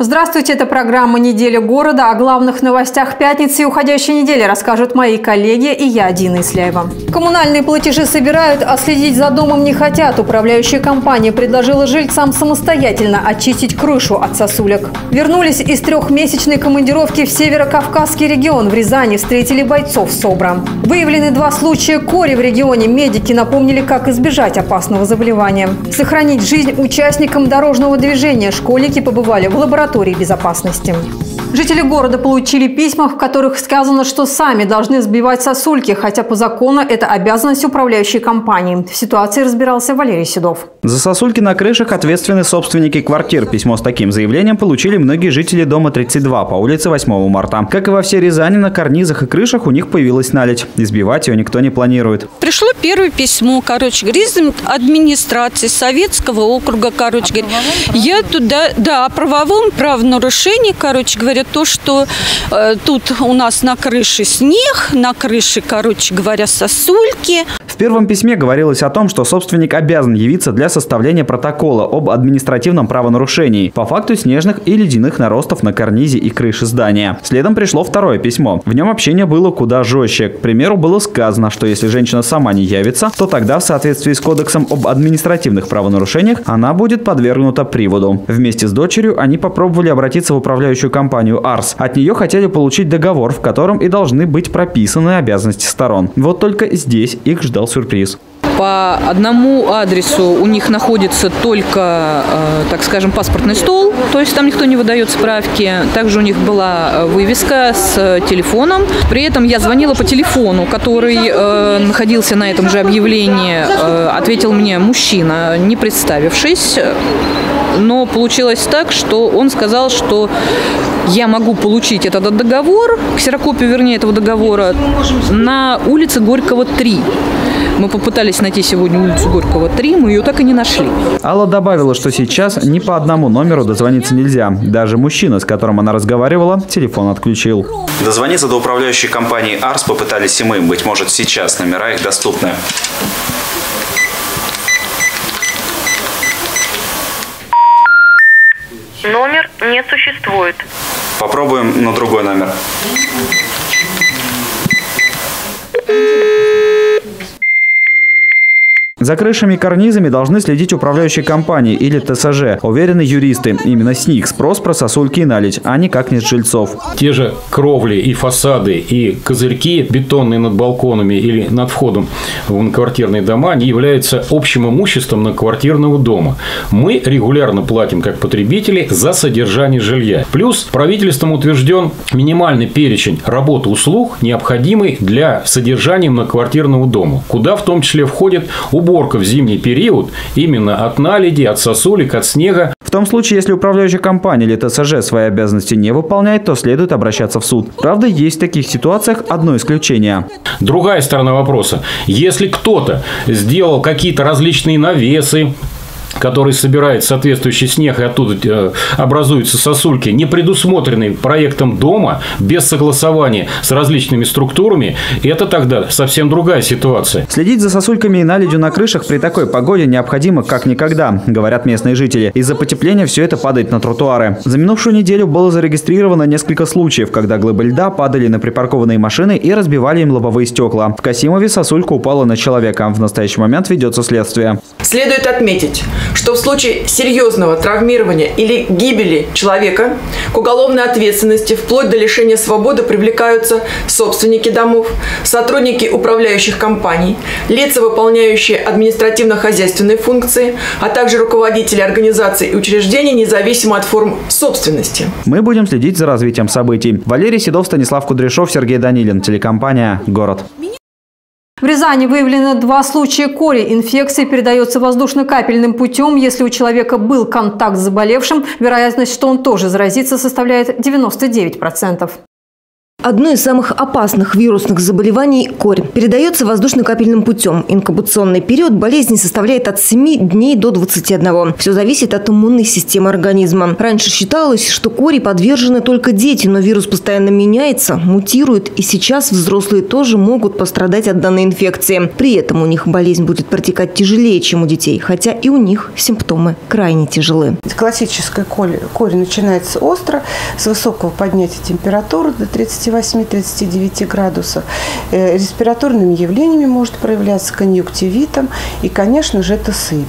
Здравствуйте, это программа «Неделя города». О главных новостях пятницы и уходящей недели расскажут мои коллеги и я, Дина Исляева. Коммунальные платежи собирают, а следить за домом не хотят. Управляющая компания предложила жильцам самостоятельно очистить крышу от сосулек. Вернулись из трехмесячной командировки в Северо-Кавказский регион. В Рязани встретили бойцов СОБРа. Выявлены два случая кори в регионе. Медики напомнили, как избежать опасного заболевания. Сохранить жизнь участникам дорожного движения. Школьники побывали в лаборатории безопасности. Жители города получили письма, в которых сказано, что сами должны сбивать сосульки, хотя по закону это обязанность управляющей компании. В ситуации разбирался Валерий Седов. За сосульки на крышах ответственны собственники квартир. Письмо с таким заявлением получили многие жители дома 32 по улице 8 марта. Как и во всей Рязани, на карнизах и крышах у них появилась наледь. Избивать ее никто не планирует. Пришло первое письмо, из администрации Советского округа, я туда, о правовом правонарушении, то, что тут у нас на крыше снег, на крыше, сосульки. В первом письме говорилось о том, что собственник обязан явиться для составления протокола об административном правонарушении по факту снежных и ледяных наростов на карнизе и крыше здания. Следом пришло второе письмо. В нем общение было куда жестче. К примеру, было сказано, что если женщина сама не явится, то тогда в соответствии с Кодексом об административных правонарушениях она будет подвергнута приводу. Вместе с дочерью они попробовали обратиться в управляющую компанию «Арс». От нее хотели получить договор, в котором и должны быть прописаны обязанности сторон. Вот только здесь их ждал сюрприз. По одному адресу у них находится только, так скажем, паспортный стол, то есть там никто не выдает справки. Также у них была вывеска с телефоном. При этом я звонила по телефону, который находился на этом же объявлении. Ответил мне мужчина, не представившись. Но получилось так, что он сказал, что я могу получить этот договор, ксерокопию, вернее, этого договора, на улице Горького, 3. Мы попытались найти сегодня улицу Горького, 3, мы ее так и не нашли. Алла добавила, что сейчас ни по одному номеру дозвониться нельзя. Даже мужчина, с которым она разговаривала, телефон отключил. Дозвониться до управляющей компании «Арс» попытались и мы. Быть может, сейчас номера их доступны. Номер не существует. Попробуем на другой номер. За крышами и карнизами должны следить управляющие компании или ТСЖ, уверены юристы. Именно с них спрос про сосульки и наледь, а никак не с жильцов. Те же кровли и фасады, и козырьки бетонные над балконами или над входом в многоквартирные дома, они являются общим имуществом многоквартирного дома. Мы регулярно платим, как потребители, за содержание жилья. Плюс правительством утвержден минимальный перечень работ и услуг, необходимый для содержания многоквартирного дома, куда в том числе входит уборка в зимний период именно от наледи, от сосулек, от снега. В том случае, если управляющая компания или ТСЖ свои обязанности не выполняет, то следует обращаться в суд. Правда, есть в таких ситуациях одно исключение. Другая сторона вопроса. Если кто-то сделал какие-то различные навесы, который собирает соответствующий снег и оттуда образуются сосульки, не предусмотренные проектом дома, без согласования с различными структурами, это тогда совсем другая ситуация. Следить за сосульками и наледью на крышах при такой погоде необходимо как никогда, говорят местные жители. Из-за потепления все это падает на тротуары. За минувшую неделю было зарегистрировано несколько случаев, когда глыбы льда падали на припаркованные машины и разбивали им лобовые стекла. В Касимове сосулька упала на человека. В настоящий момент ведется следствие. Следует отметить, что в случае серьезного травмирования или гибели человека к уголовной ответственности вплоть до лишения свободы привлекаются собственники домов, сотрудники управляющих компаний, лица, выполняющие административно-хозяйственные функции, а также руководители организаций и учреждений, независимо от форм собственности. Мы будем следить за развитием событий. Валерий Седов, Станислав Кудряшов, Сергей Данилин. Телекомпания «Город». В Рязани выявлено два случая кори. Инфекция передается воздушно-капельным путем. Если у человека был контакт с заболевшим, вероятность, что он тоже заразится, составляет 99%. Одно из самых опасных вирусных заболеваний – корь. Передается воздушно-капельным путем. Инкубационный период болезни составляет от 7 дней до 21. Все зависит от иммунной системы организма. Раньше считалось, что кори подвержены только дети, но вирус постоянно меняется, мутирует, и сейчас взрослые тоже могут пострадать от данной инфекции. При этом у них болезнь будет протекать тяжелее, чем у детей, хотя и у них симптомы крайне тяжелы. Классическая корь начинается остро, с высокого поднятия температуры до 38-39 градусов. Респираторными явлениями может проявляться конъюнктивитом и, конечно же, это сыпь.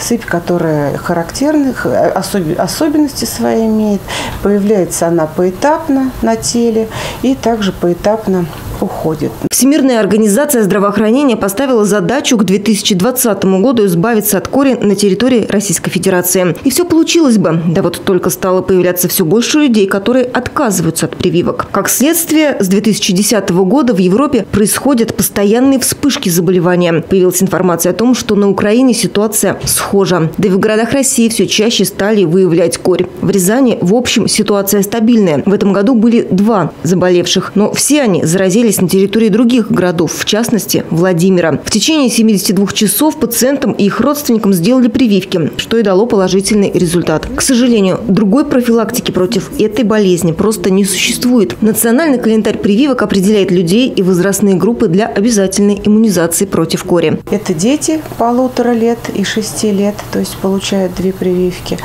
Сыпь, которая характерных особенностей свои имеет. Появляется она поэтапно на теле и также поэтапно уходит. Всемирная организация здравоохранения поставила задачу к 2020 году избавиться от кори на территории Российской Федерации. И все получилось бы. Да вот только стало появляться все больше людей, которые отказываются от прививок. Как следствие, с 2010 года в Европе происходят постоянные вспышки заболевания. Появилась информация о том, что на Украине ситуация схожа. Да и в городах России все чаще стали выявлять корь. В Рязани, в общем, ситуация стабильная. В этом году были 2 заболевших, но все они заразились на территории других городов, в частности, Владимира. В течение 72 часов пациентам и их родственникам сделали прививки, что и дало положительный результат. К сожалению, другой профилактики против этой болезни просто не существует. Национальный календарь прививок определяет людей и возрастные группы для обязательной иммунизации против кори. Это дети 1,5 лет и 6 лет, то есть получают 2 прививки.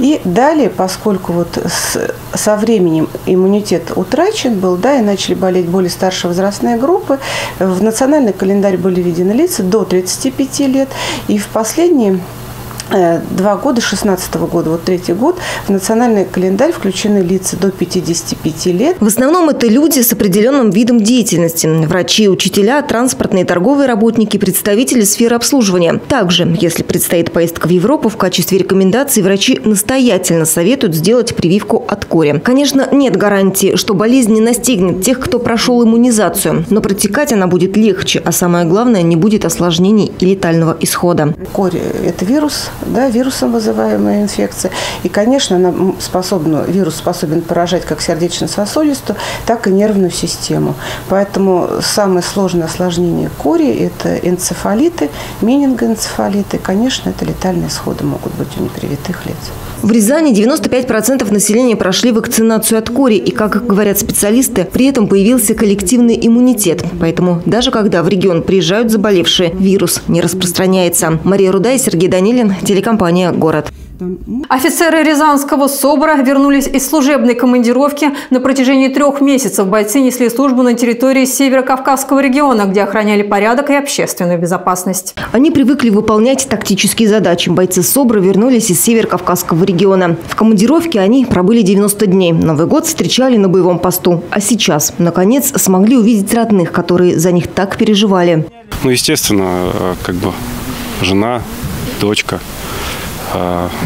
И далее, поскольку со временем иммунитет утрачен был, да, и начали болеть более старшего возрастные группы. В национальный календарь были введены лица до 35 лет. И в последние 2 года, 2016 года, вот 3-й год, в национальный календарь включены лица до 55 лет. В основном это люди с определенным видом деятельности. Врачи, учителя, транспортные, торговые работники, представители сферы обслуживания. Также, если предстоит поездка в Европу, в качестве рекомендаций врачи настоятельно советуют сделать прививку от кори. Конечно, нет гарантии, что болезнь не настигнет тех, кто прошел иммунизацию. Но протекать она будет легче, а самое главное, не будет осложнений и летального исхода. Корь – это вирус. Да, вирусом вызываемая инфекция. И, конечно, она вирус способен поражать как сердечно-сосудистую, так и нервную систему. Поэтому самое сложное осложнение кори – это энцефалиты, менингоэнцефалиты. Конечно, это летальные исходы могут быть у непривитых лиц. В Рязани 95% населения прошли вакцинацию от кори. И, как говорят специалисты, при этом появился коллективный иммунитет. Поэтому даже когда в регион приезжают заболевшие, вирус не распространяется. Мария Рудая, Сергей Данилин, телекомпания «Город». Офицеры рязанского СОБРа вернулись из служебной командировки. На протяжении 3 месяцев бойцы несли службу на территории Северо-Кавказского региона, где охраняли порядок и общественную безопасность. Они привыкли выполнять тактические задачи. Бойцы СОБРа вернулись из Северо-Кавказского региона. В командировке они пробыли 90 дней. Новый год встречали на боевом посту. А сейчас, наконец, смогли увидеть родных, которые за них так переживали. Ну, естественно, жена, дочка,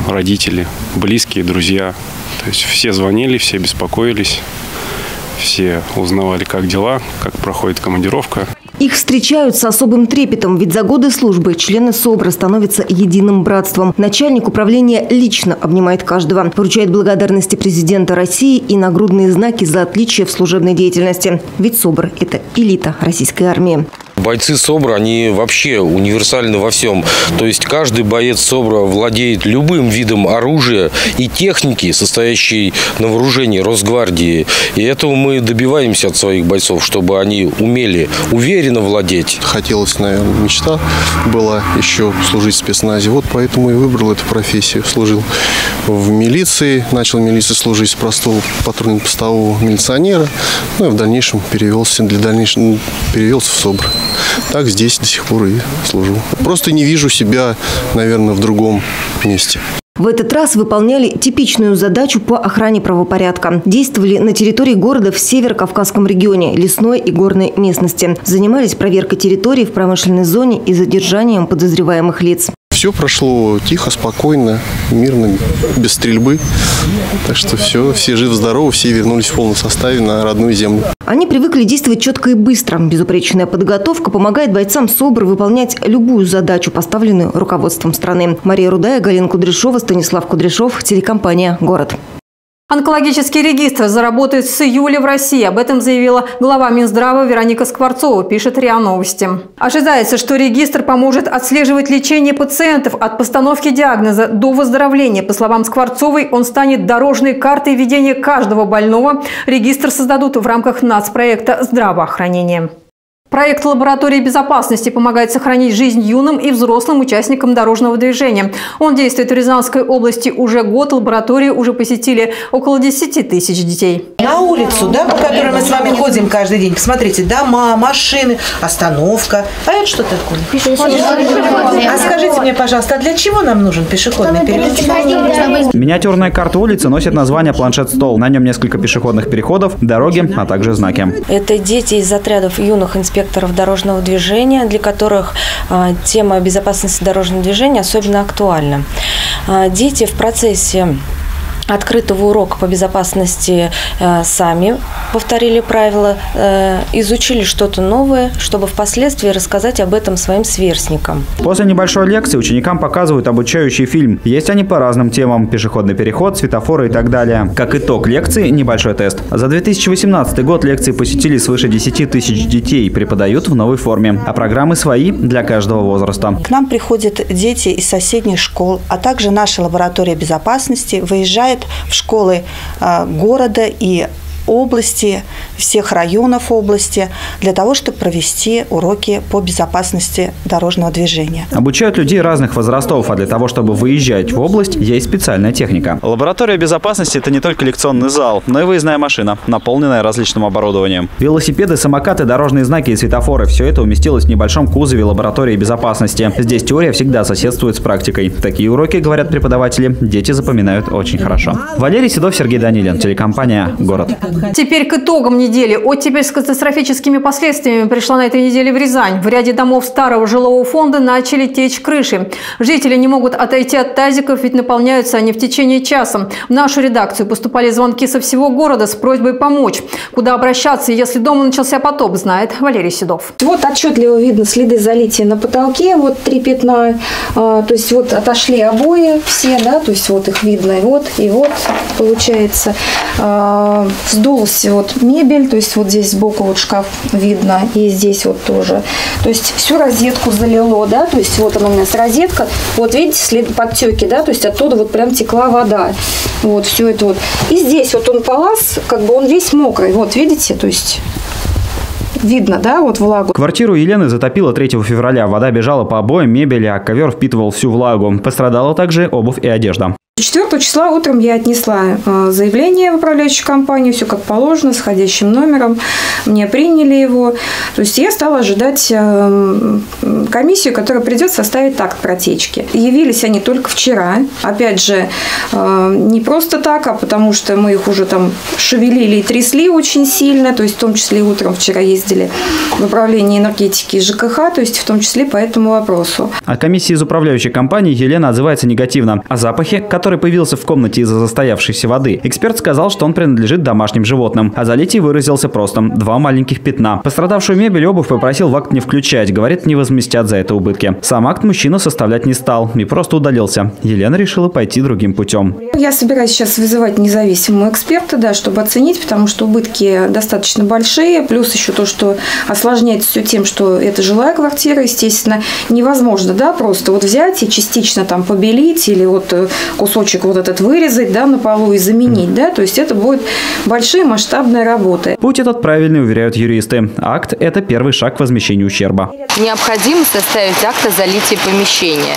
родители, близкие, друзья. То есть все звонили, все беспокоились, все узнавали, как дела, как проходит командировка. Их встречают с особым трепетом, ведь за годы службы члены СОБРа становятся единым братством. Начальник управления лично обнимает каждого, вручает благодарности президента России и нагрудные знаки за отличие в служебной деятельности. Ведь СОБР – это элита российской армии. Бойцы СОБРа, они вообще универсальны во всем. То есть каждый боец СОБРа владеет любым видом оружия и техники, состоящей на вооружении Росгвардии. И этого мы добиваемся от своих бойцов, чтобы они умели уверенно владеть. Хотелось, наверное, мечта была еще служить в спецназе. Вот поэтому и выбрал эту профессию. Служил в милиции, начал в милиции служить с простого патрульно-постового милиционера. Ну и в дальнейшем перевелся в СОБР. Так здесь до сих пор и служу. Просто не вижу себя, наверное, в другом месте. В этот раз выполняли типичную задачу по охране правопорядка. Действовали на территории города в Северо-Кавказском регионе, лесной и горной местности. Занимались проверкой территории в промышленной зоне и задержанием подозреваемых лиц. Все прошло тихо, спокойно, мирно, без стрельбы. Так что все живы-здоровы, все вернулись в полном составе на родную землю. Они привыкли действовать четко и быстро. Безупречная подготовка помогает бойцам СОБРа выполнять любую задачу, поставленную руководством страны. Мария Рудая, Галина Кудряшова, Станислав Кудряшов, телекомпания «Город». Онкологический регистр заработает с июля в России. Об этом заявила глава Минздрава Вероника Скворцова, пишет РИА Новости. Ожидается, что регистр поможет отслеживать лечение пациентов от постановки диагноза до выздоровления. По словам Скворцовой, он станет дорожной картой ведения каждого больного. Регистр создадут в рамках нацпроекта «Здравоохранение». Проект лаборатории безопасности помогает сохранить жизнь юным и взрослым участникам дорожного движения. Он действует в Рязанской области уже год. Лабораторию уже посетили около 10 тысяч детей. На улицу, да, по которой мы с вами ходим каждый день, посмотрите, дома, машины, остановка. А это что такое? А скажите мне, пожалуйста, а для чего нам нужен пешеходный переход? Миниатюрная карта улицы носит название «Планшет-стол». На нем несколько пешеходных переходов, дороги, а также знаки. Это дети из отрядов юных инспекторов дорожного движения, для которых тема безопасности дорожного движения особенно актуальна. Дети в процессе открытого урока по безопасности сами повторили правила, изучили что-то новое, чтобы впоследствии рассказать об этом своим сверстникам. После небольшой лекции ученикам показывают обучающий фильм. Есть они по разным темам – пешеходный переход, светофоры и так далее. Как итог лекции – небольшой тест. За 2018 год лекции посетили свыше 10 тысяч детей, преподают в новой форме. А программы свои для каждого возраста. К нам приходят дети из соседних школ, а также наша лаборатория безопасности выезжает в школы города и области, всех районов области, для того, чтобы провести уроки по безопасности дорожного движения. Обучают людей разных возрастов, а для того, чтобы выезжать в область, есть специальная техника. Лаборатория безопасности – это не только лекционный зал, но и выездная машина, наполненная различным оборудованием. Велосипеды, самокаты, дорожные знаки и светофоры – все это уместилось в небольшом кузове лаборатории безопасности. Здесь теория всегда соседствует с практикой. Такие уроки, говорят преподаватели, дети запоминают очень хорошо. Валерий Седов, Сергей Данилин, телекомпания «Город». Теперь к итогам недели. Оттепель с катастрофическими последствиями пришла на этой неделе в Рязань. В ряде домов старого жилого фонда начали течь крыши. Жители не могут отойти от тазиков, ведь наполняются они в течение часа. В нашу редакцию поступали звонки со всего города с просьбой помочь. Куда обращаться, если дома начался потоп, знает Валерий Седов. Вот отчетливо видно следы залития на потолке, вот три пятна. То есть вот отошли обои все, да, то есть вот их видно и вот получается. Сдулся вот мебель, то есть вот здесь сбоку вот шкаф видно, и здесь вот тоже. То есть всю розетку залило, да, то есть вот она у нас розетка, вот видите, след подтеки, да, то есть оттуда вот прям текла вода. Вот все это вот. И здесь вот он полаз, как бы он весь мокрый, вот видите, то есть... Видно, да, вот влагу. Квартиру Елены затопило 3 февраля. Вода бежала по обоям, мебели, а ковер впитывал всю влагу. Пострадала также обувь и одежда. 4 числа утром я отнесла заявление в управляющую компанию, все как положено, с ходящим номером. Мне приняли его. То есть я стала ожидать комиссию, которая придет составить такт протечки. Явились они только вчера. Опять же, не просто так, а потому что мы их уже там шевелили и трясли очень сильно. То есть в том числе и утром вчера ездили в управлении энергетики и ЖКХ, то есть в том числе по этому вопросу. О комиссии из управляющей компании Елена отзывается негативно. О запахе, который появился в комнате из-за застоявшейся воды, эксперт сказал, что он принадлежит домашним животным. О залитии выразился просто: 2 маленьких пятна. Пострадавшую мебель и обувь попросил в акт не включать. Говорит, не возместят за это убытки. Сам акт мужчина составлять не стал и просто удалился. Елена решила пойти другим путем. Я собираюсь сейчас вызывать независимого эксперта, да, чтобы оценить, потому что убытки достаточно большие. Плюс еще то, что осложняется все тем, что это жилая квартира, естественно, невозможно, да, просто вот взять и частично там побелить или вот кусочек вот этот вырезать, да, на полу и заменить, да, то есть это будет большие масштабные работы. Путь этот правильный, уверяют юристы. Акт – это первый шаг к возмещению ущерба. Необходимо составить акт о залитии помещения.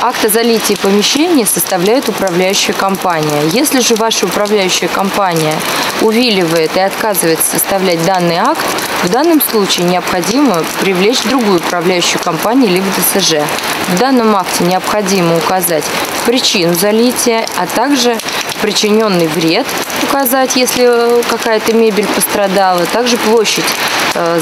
Акт о залитии помещения составляет управляющая компания. Если же ваша управляющая компания увиливает и отказывается составлять данный акт, в данном случае необходимо привлечь другую управляющую компанию либо ТСЖ. В данном акте необходимо указать причину залития, а также причиненный вред указать, если какая-то мебель пострадала, также площадь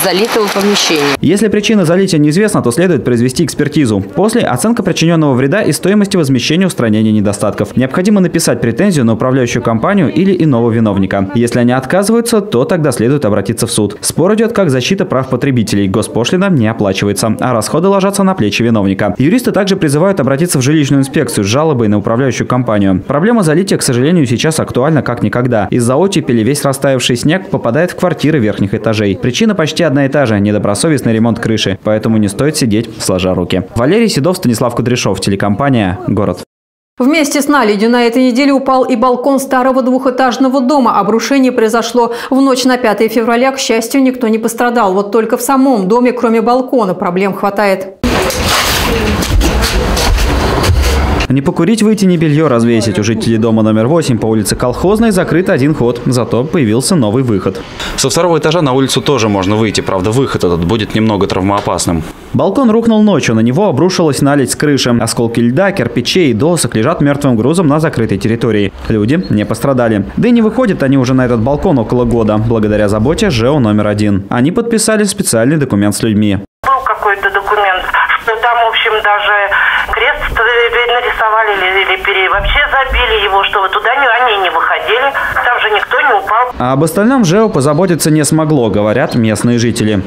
залитого помещения. Если причина залития неизвестна, то следует произвести экспертизу. После — оценка причиненного вреда и стоимости возмещения устранения недостатков. Необходимо написать претензию на управляющую компанию или иного виновника. Если они отказываются, то тогда следует обратиться в суд. Спор идет как защита прав потребителей. Госпошлина не оплачивается, а расходы ложатся на плечи виновника. Юристы также призывают обратиться в жилищную инспекцию с жалобой на управляющую компанию. Проблема залития, к сожалению, сейчас актуальна как никогда. Из-за оттепели весь растаявший снег попадает в квартиры верхних этажей. Причина почти одна и та же – недобросовестный ремонт крыши, поэтому не стоит сидеть сложа руки. Валерий Седов, Станислав Кудряшов, телекомпания «Город». Вместе с наледью на этой неделе упал и балкон старого двухэтажного дома. Обрушение произошло в ночь на 5 февраля. К счастью, никто не пострадал. Вот только в самом доме, кроме балкона, проблем хватает. Не покурить, выйти, не белье развесить. У жителей дома номер 8 по улице Колхозной закрыт один ход. Зато появился новый выход. Со второго этажа на улицу тоже можно выйти. Правда, выход этот будет немного травмоопасным. Балкон рухнул ночью. На него обрушилась наледь с крыши. Осколки льда, кирпичей и досок лежат мертвым грузом на закрытой территории. Люди не пострадали. Да и не выходят они уже на этот балкон около года, благодаря заботе ЖЭО номер 1. Они подписали специальный документ с людьми. Был какой-то документ, что там, в общем, даже крест нарисовали или вообще забили его, чтобы туда они не выходили, там же никто не упал. А об остальном ЖЭО позаботиться не смогло, говорят местные жители.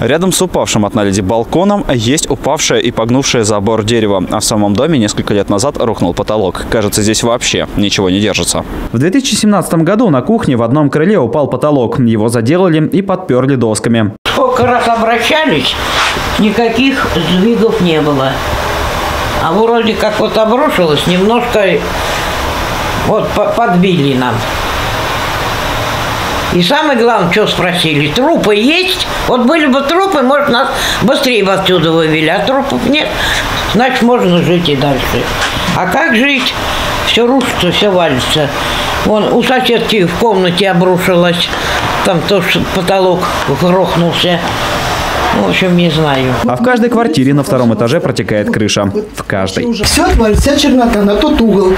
Рядом с упавшим от наледи балконом есть упавшее и погнувшее забор дерева. А в самом доме несколько лет назад рухнул потолок. Кажется, здесь вообще ничего не держится. В 2017 году на кухне в одном крыле упал потолок. Его заделали и подперли досками. Сколько раз обращались, никаких сдвигов не было. А вроде как вот обрушилось, немножко вот подбили нам. И самое главное, что спросили, трупы есть? Вот были бы трупы, может, нас быстрее бы отсюда вывели, а трупов нет, значит, можно жить и дальше. А как жить? Все рушится, все валится. Вон у соседки в комнате обрушилось, там тоже потолок грохнулся. В общем, не знаю. А в каждой квартире на втором этаже протекает крыша. В каждой. Все отвалится, вся чернота на тот угол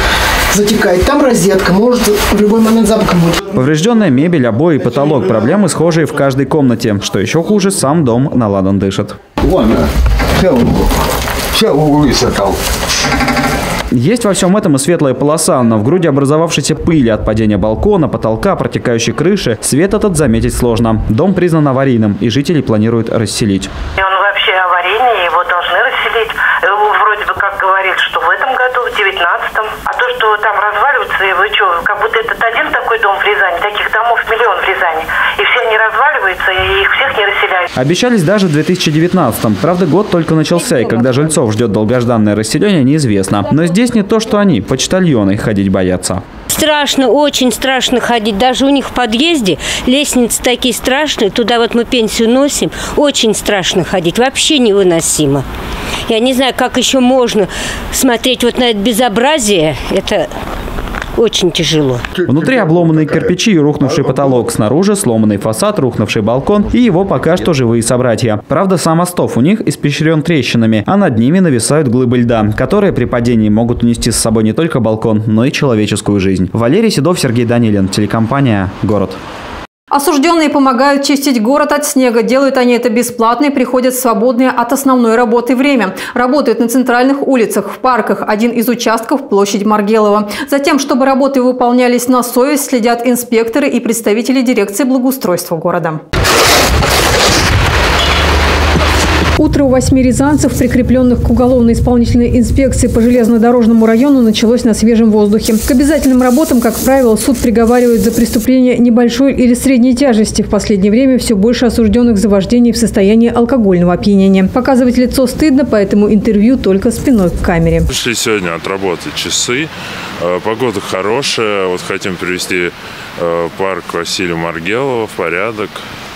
затекает. Там розетка, может в любой момент замкнуть. Поврежденная мебель, обои, потолок. Проблемы схожие в каждой комнате. Что еще хуже, сам дом на ладан дышит. Вон, все углы сорвал. Есть во всем этом и светлая полоса, но в груди образовавшейся пыли от падения балкона, потолка, протекающей крыши свет этот заметить сложно. Дом признан аварийным, и жителей планируют расселить. И он вообще аварийный, его должны расселить. Вроде бы как говорит, что в этом году, в 2019. А то, что там разваливаются, и вы что, как будто этот один такой дом в Рязани, таких домов миллион в Рязани. И все они разваливаются, и их всех не расселяют. Обещались даже в 2019-м. Правда, год только начался, и когда жильцов ждет долгожданное расселение, неизвестно. Но здесь не то, что они, почтальоны, ходить боятся. Страшно, очень страшно ходить. Даже у них в подъезде лестницы такие страшные. Туда вот мы пенсию носим. Очень страшно ходить. Вообще невыносимо. Я не знаю, как еще можно смотреть вот на это безобразие. Это... очень тяжело. Внутри обломанные кирпичи и рухнувший потолок. Снаружи сломанный фасад, рухнувший балкон и его пока что живые собратья. Правда, сам остов у них испещрен трещинами, а над ними нависают глыбы льда, которые при падении могут унести с собой не только балкон, но и человеческую жизнь. Валерий Седов, Сергей Данилин, телекомпания «Город». Осужденные помогают чистить город от снега. Делают они это бесплатно и приходят в свободное от основной работы время. Работают на центральных улицах, в парках. Один из участков – площадь Маргелова. Затем, чтобы работы выполнялись на совесть, следят инспекторы и представители дирекции благоустройства города. Утро у 8 рязанцев, прикрепленных к уголовно-исполнительной инспекции по железнодорожному району, началось на свежем воздухе. К обязательным работам, как правило, суд приговаривает за преступления небольшой или средней тяжести. В последнее время все больше осужденных за вождение в состоянии алкогольного опьянения. Показывать лицо стыдно, поэтому интервью только спиной к камере. Пришли сегодня от работы часы. Погода хорошая. Вот хотим привести парк Василия Маргелова в порядок.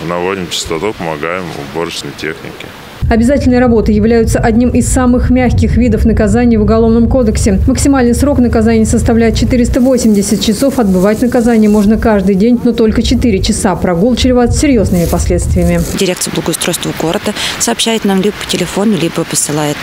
Наводим чистоту, помогаем уборочной технике. Обязательные работы являются одним из самых мягких видов наказаний в Уголовном кодексе. Максимальный срок наказания составляет 480 часов. Отбывать наказание можно каждый день, но только 4 часа прогул чреват серьезными последствиями. Дирекция благоустройства города сообщает нам либо по телефону, либо посылает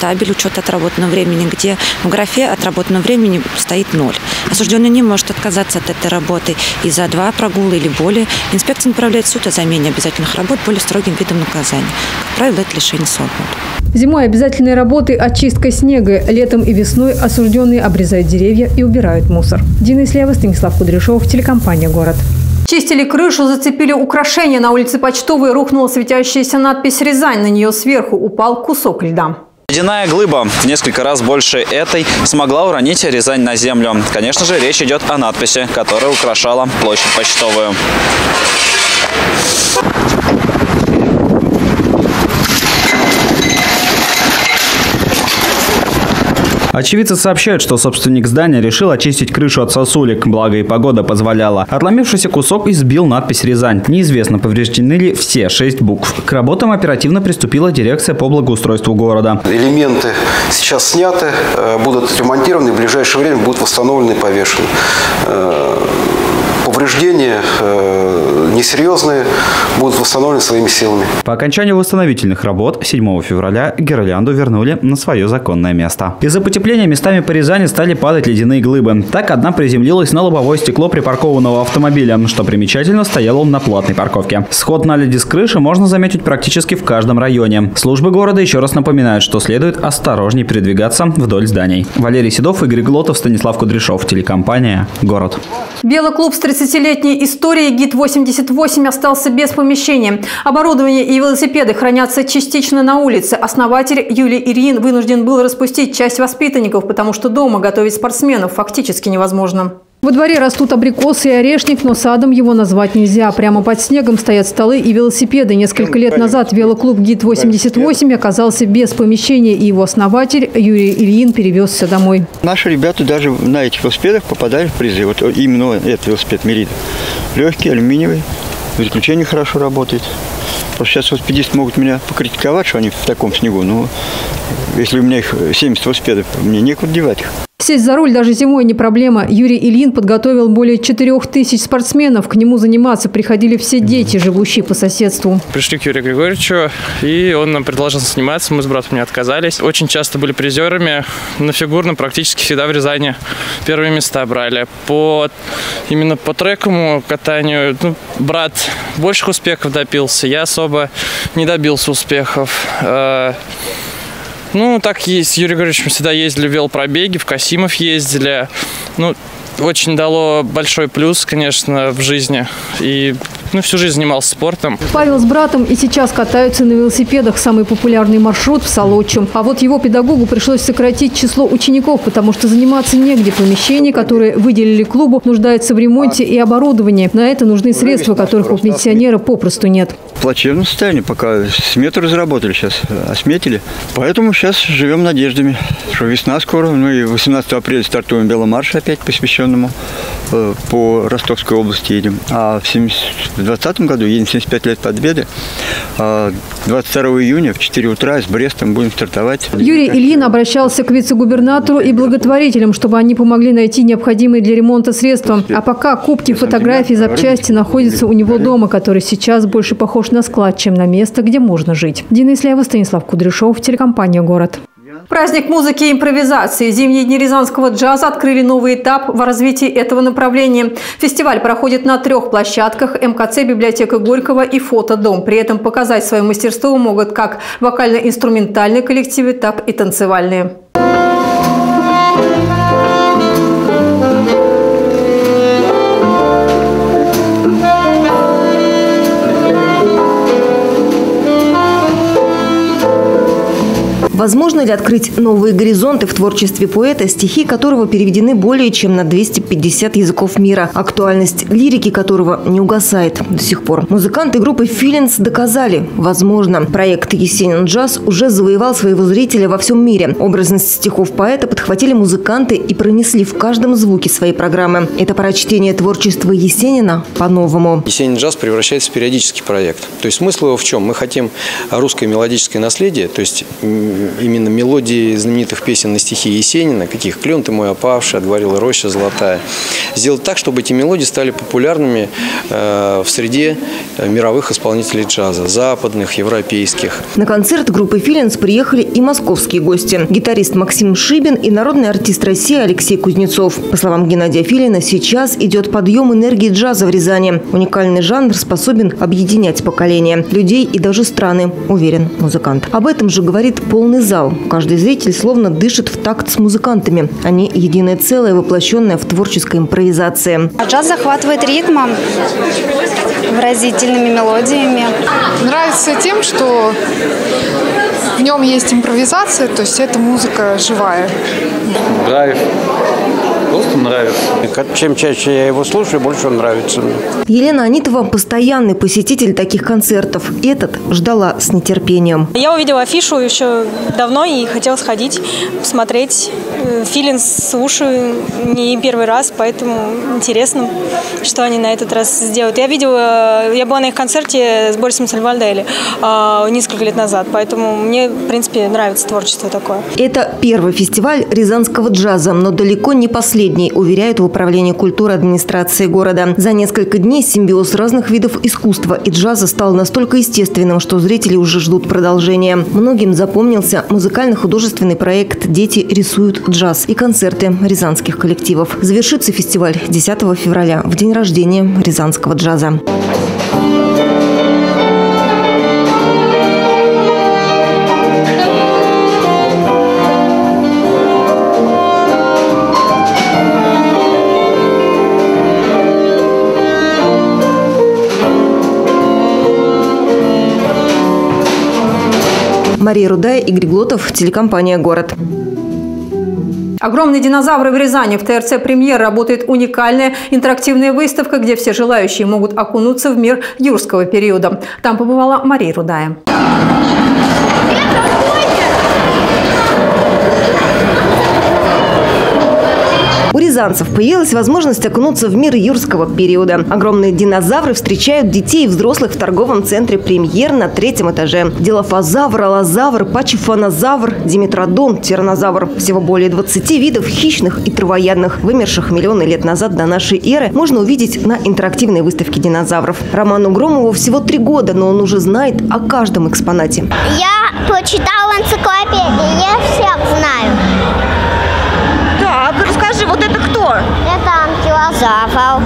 табель учета отработанного времени, где в графе отработанного времени стоит 0. Осужденный не может отказаться от этой работы и за 2 прогула или более. Инспекция направляет в суд о замене обязательных работ более строгим видом наказания. Как правило, это лишение свободы. Зимой обязательные работы – очистка снега. Летом и весной осужденные обрезают деревья и убирают мусор. Дина Исляева, Станислав Кудряшов, телекомпания «Город». Чистили крышу, зацепили украшения. На улице Почтовой рухнула светящаяся надпись «Рязань». На нее сверху упал кусок льда. Ледяная глыба, в несколько раз больше этой, смогла уронить Рязань на землю. Конечно же, речь идет о надписи, которая украшала площадь Почтовую. Очевидцы сообщают, что собственник здания решил очистить крышу от сосулек, благо и погода позволяла. Отломившийся кусок избил надпись «Рязань». Неизвестно, повреждены ли все 6 букв. К работам оперативно приступила дирекция по благоустройству города. Элементы сейчас сняты, будут отремонтированы, в ближайшее время будут восстановлены и повешены. Повреждения несерьезные, будут восстановлены своими силами. По окончанию восстановительных работ 7 февраля гирлянду вернули на свое законное место. Из-за потепления местами по Рязани стали падать ледяные глыбы. Так, одна приземлилась на лобовое стекло припаркованного автомобиля, что примечательно, стоял он на платной парковке. Сход на леди с крыши можно заметить практически в каждом районе. Службы города еще раз напоминают, что следует осторожнее передвигаться вдоль зданий. Валерий Седов, Игорь Глотов, Станислав Кудряшов, телекомпания «Город». Белый клуб с 30-летней историей ГИД-88 остался без помещения. Оборудование и велосипеды хранятся частично на улице. Основатель Юрий Ильин вынужден был распустить часть воспитанников, потому что дома готовить спортсменов фактически невозможно. Во дворе растут абрикосы и орешник, но садом его назвать нельзя. Прямо под снегом стоят столы и велосипеды. Несколько лет назад велоклуб «ГИД-88» оказался без помещения, и его основатель Юрий Ильин перевезся домой. Наши ребята даже на этих велосипедах попадали в призы. Вот именно этот велосипед «Мерида». Легкий, алюминиевый, выключение хорошо работает. Просто сейчас велосипедисты могут меня покритиковать, что они в таком снегу, но если у меня их 70 велосипедов, мне некуда девать их. Сесть за руль даже зимой не проблема. Юрий Ильин подготовил более 4000 спортсменов. К нему заниматься приходили все дети, живущие по соседству. Пришли к Юрию Григорьевичу, и он нам предложил заниматься. Мы с братом не отказались. Очень часто были призерами. На фигурном практически всегда в Рязани первые места брали. Именно по трековому катанию брат больших успехов добился. Я особо не добился успехов. Так есть. С Юрием Григорьевичем всегда ездили в велопробеги, в Касимов ездили. Очень дало большой плюс, конечно, в жизни. И всю жизнь занимался спортом. Павел с братом и сейчас катаются на велосипедах. Самый популярный маршрут в Солодчем. А вот его педагогу пришлось сократить число учеников, потому что заниматься негде. Помещение, которое выделили клубу, нуждается в ремонте и оборудовании. На это нужны средства, которых у пенсионера попросту нет. В плачевном состоянии пока смету разработали сейчас, осметили. Поэтому сейчас живем надеждами, что весна скоро. И 18 апреля стартуем веломарш опять посвященному. По Ростовской области едем. А в 2020 году едем 75 лет Победы. 22 июня в 4 утра с Брестом будем стартовать. Юрий Ильин обращался к вице-губернатору и благотворителям, чтобы они помогли найти необходимые для ремонта средства. А пока кубки, фотографии, запчасти находятся у него дома, который сейчас больше похож на склад, чем на место, где можно жить. Дина Исляева, Станислав Кудряшов, телекомпания «Город». Праздник музыки и импровизации. Зимние дни рязанского джаза открыли новый этап в развитии этого направления. Фестиваль проходит на 3 площадках – МКЦ, библиотека Горького и фотодом. При этом показать свое мастерство могут как вокально-инструментальные коллективы, так и танцевальные. Возможно ли открыть новые горизонты в творчестве поэта, стихи которого переведены более чем на 250 языков мира, актуальность лирики которого не угасает до сих пор? Музыканты группы «Филинс» доказали – возможно. Проект «Есенин джаз» уже завоевал своего зрителя во всем мире. Образность стихов поэта подхватили музыканты и пронесли в каждом звуке своей программы. Это прочтение творчества Есенина по-новому. «Есенин джаз» превращается в периодический проект. То есть смысл его в чем? Мы хотим русское мелодическое наследие, то есть именно мелодии знаменитых песен на стихи Есенина, каких «Клен ты мой опавший», «Отговорила роща золотая», сделать так, чтобы эти мелодии стали популярными в среде мировых исполнителей джаза, западных, европейских. На концерт группы «Филинс» приехали и московские гости – гитарист Максим Шибин и народный артист России Алексей Кузнецов. По словам Геннадия Филина, сейчас идет подъем энергии джаза в Рязани. Уникальный жанр способен объединять поколения, людей и даже страны, уверен музыкант. Об этом же говорит полный зал. Каждый зритель словно дышит в такт с музыкантами. Они единое целое, воплощенное в творческой импровизации. А джаз захватывает ритмом, выразительными мелодиями. Нравится тем, что в нем есть импровизация, то есть это музыка живая. Нравится. Просто нравится. Чем чаще я его слушаю, больше он нравится мне. Елена Анитова – постоянный посетитель таких концертов. Этот ждала с нетерпением. Я увидела афишу еще давно и хотела сходить, посмотреть. «Филинс» слушаю не первый раз, поэтому интересно, что они на этот раз сделают. Я была на их концерте с Борисом Сальвальделли несколько лет назад, поэтому мне, в принципе, нравится творчество такое. Это первый фестиваль рязанского джаза, но далеко не последний. Уверяют в управлении культуры администрации города. За несколько дней симбиоз разных видов искусства и джаза стал настолько естественным, что зрители уже ждут продолжения. Многим запомнился музыкально-художественный проект «Дети рисуют джаз» и концерты рязанских коллективов. Завершится фестиваль 10 февраля, в день рождения рязанского джаза. Мария Рудая, Игорь Глотов, телекомпания «Город». Огромные динозавры в Рязани. В ТРЦ «Премьер» работает уникальная интерактивная выставка, где все желающие могут окунуться в мир юрского периода. Там побывала Мария Рудая. У рязанцев появилась возможность окунуться в мир юрского периода. Огромные динозавры встречают детей и взрослых в торговом центре «Премьер» на 3-м этаже. Дилофазавр, алозавр, пачифанозавр, диметродон, тиранозавр. Всего более 20 видов хищных и травоядных, вымерших миллионы лет назад до нашей эры, можно увидеть на интерактивной выставке динозавров. Роману Громову всего 3 года, но он уже знает о каждом экспонате. Я прочитала энциклопедию, я все знаю. Расскажи, вот это кто? Это анкилозавр.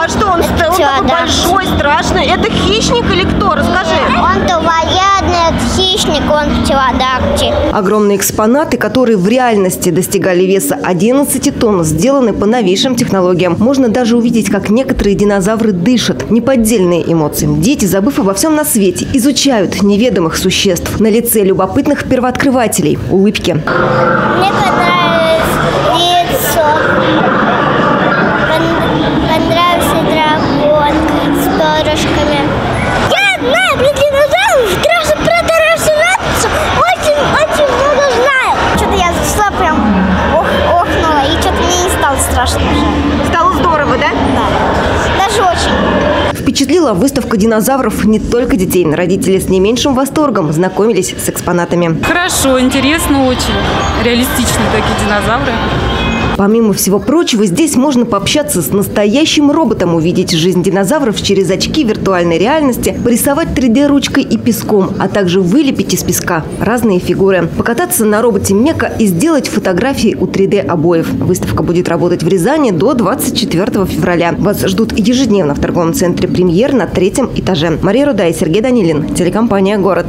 А что он такой большой, страшный? Это хищник или кто? Расскажи. Он травоядный хищник, он птеродактиль. Огромные экспонаты, которые в реальности достигали веса 11 тонн, сделаны по новейшим технологиям. Можно даже увидеть, как некоторые динозавры дышат. Неподдельные эмоции. Дети, забыв обо всем на свете, изучают неведомых существ. На лице любопытных первооткрывателей улыбки. Мне понравилось. Понравился дракон с перышками. Я знаю про динозавров, даже про тарасинацию очень-очень много знаю. Что-то я зашла, прям охнула, и что-то мне не стало страшно уже. Стало здорово, да? Да, даже очень. Впечатлила выставка динозавров не только детей. Родители с не меньшим восторгом знакомились с экспонатами. Хорошо, интересно очень. Реалистичные такие динозавры. Помимо всего прочего, здесь можно пообщаться с настоящим роботом, увидеть жизнь динозавров через очки виртуальной реальности, порисовать 3D-ручкой и песком, а также вылепить из песка разные фигуры, покататься на роботе Мека и сделать фотографии у 3D-обоев. Выставка будет работать в Рязани до 24 февраля. Вас ждут ежедневно в торговом центре «Премьер» на 3-м этаже. Мария Рудая, Сергей Данилин, телекомпания «Город».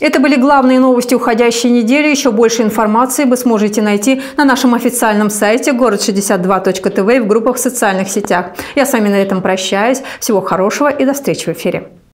Это были главные новости уходящей недели. Еще больше информации вы сможете найти на нашем официальном сайте gorod62.tv и в группах в социальных сетях. Я с вами на этом прощаюсь. Всего хорошего и до встречи в эфире.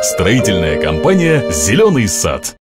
Строительная компания «Зеленый сад».